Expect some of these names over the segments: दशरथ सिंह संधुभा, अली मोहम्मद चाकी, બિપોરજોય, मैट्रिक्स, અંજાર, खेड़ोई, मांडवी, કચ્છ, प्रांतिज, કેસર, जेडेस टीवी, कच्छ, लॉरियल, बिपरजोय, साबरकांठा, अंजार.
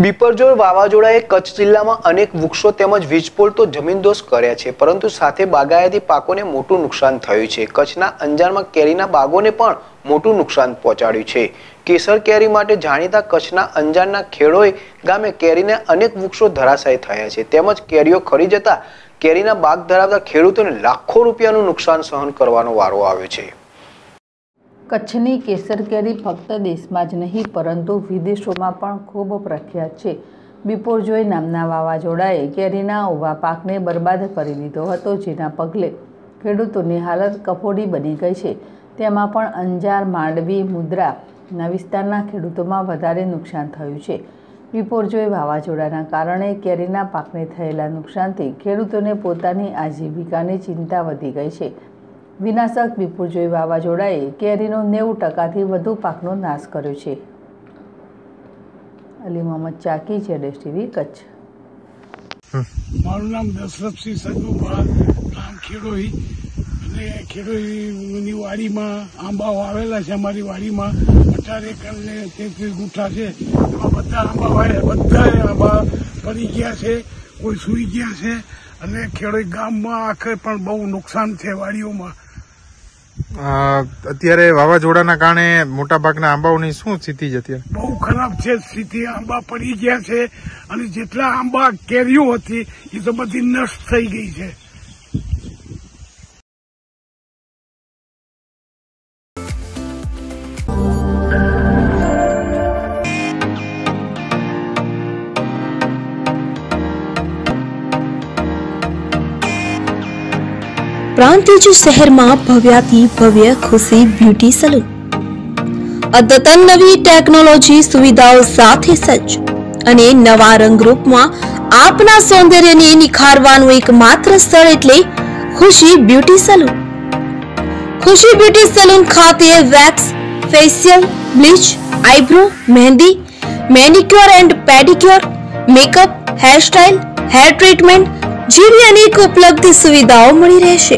बिपरजोय वावाजोड़ाए कच्छ जिल्लामां अनेक वृक्षो तेमज वीजपोल तो जमीनदोस कर्या छे, परंतु साथे बागायती पाकोने मोटुं नुकसान थयुं छे। कच्छना अंजारमां केरीना बागोने पण मोटुं नुकसान पहोंचाड्युं छे। केसर केरी माटे जाणीता कच्छना अंजारना खेड़ोए गामे केरीने अनेक वृक्षो धराशायी थया छे, तेमज केरीओ खरी जता केरीना बाग धरावता खेडूतोने लाखों रूपियानुं नुकसान सहन करवानो वारो आव्यो छे। कच्छनी केसर केरी फक्त देश में ज नहीं परंतु विदेशों में पण खूब प्रख्यात है। बिपोरजोय नामना वावाजोड़ाए केरीना ऊभा पाकने बर्बाद करी दीधो हतो, जेना पगले खेडूतोनी हालत कफोड़ी बनी गई है। तेमां पण अंजार, मांडवी, मुद्राना विस्तारना खेडूतोमां वधारे नुकसान थयुं छे। बिपोरजोय वावाजोड़ाना कारणे केरीना पाकने थयेला नुकसानथी खेडूतोने पोतानी आजीविकानी चिंता वधी गई है। विनाशक बिपोरजोय वावाजोड़ाए केरीनो 90% वधु पाकनो नाश कर्यो छे। अली मोहम्मद चाकी, जेडेस टीवी, कच्छ। मारुं नाम दशरथ सिंह संधुभा, गाम खेड़ोई। अने खेड़ोईनी वाडीमां आंबाओ आवेला छे। अमारी वाडीमां 18 एकड़ ने 33 गुठा छे। एमां बधा आंबा वाळे बधाए आंबा पड़ी गया छे, कोई सूई गया छे। अने खेड़ोई गाममां आखे पण बहु नुकसान छे वाडीओमां। અત્યારે વાવાઝોડાના કારણે મોટાભાગના આંબાઓની શું સ્થિતિ છે? અત્યારે બહુ ખરાબ છે સ્થિતિ, આંબા પડી ગયા છે અને જેટલા આંબા કેરીઓ હતી એ તો બધી નષ્ટ થઈ ગઈ છે। प्रांतिज शहर में भव्याति भव्य खुशी ब्यूटी सलून अद्यतन नवी टेक्नोलॉजी सुविधाओं साथे सज्ज अने नवा रंगरूप में आपना सौंदर्यने निखारवानुं एकमात्र स्थळ एटले Khushi beauty salon. Khushi beauty salon खाते wax, facial, bleach, eyebrow, mehndi, manicure and pedicure, makeup, hair style, hair treatment जीवी अनेक उपलब्ध सुविधाओं मिली रहेशे।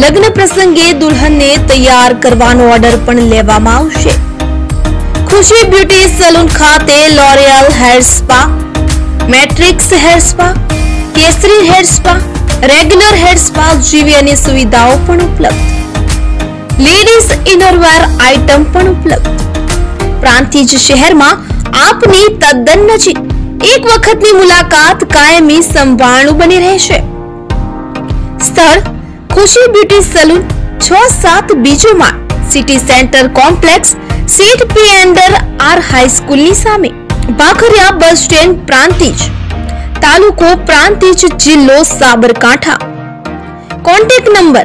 लग्न प्रसंगे दुल्हन ने तैयार करवानो ऑर्डर पण लेवामां आवशे। खुशी ब्यूटी सलून खाते लॉरियल hair spa, मैट्रिक्स hair spa, Kesari hair spa, regular hair spa जीवी अनेक सुविधाओं पण उपलब्ध। लेडीज इनरवेर आइटम पण उपलब्ध। प्रांतिज शहर में आपनी तद्दन नजीक एक वक्त मुलाकात कायमी संभाळनु बनी रहेशे। स्थळ खुशी ब्यूटी सलून 6-7 बीजो माळ, सिटी सेंटर कॉम्प्लेक्स, सीट पीएंडर आर हाई स्कूल नी सामे, बाखरिया बस स्टेशन, प्रांतिज, तालुको प्रांतिज, जिल्लो साबरकांठा। Contact number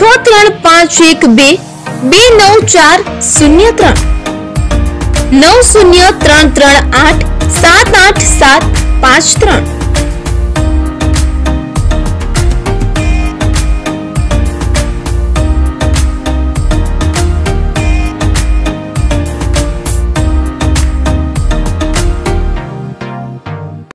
635122940390338 78753।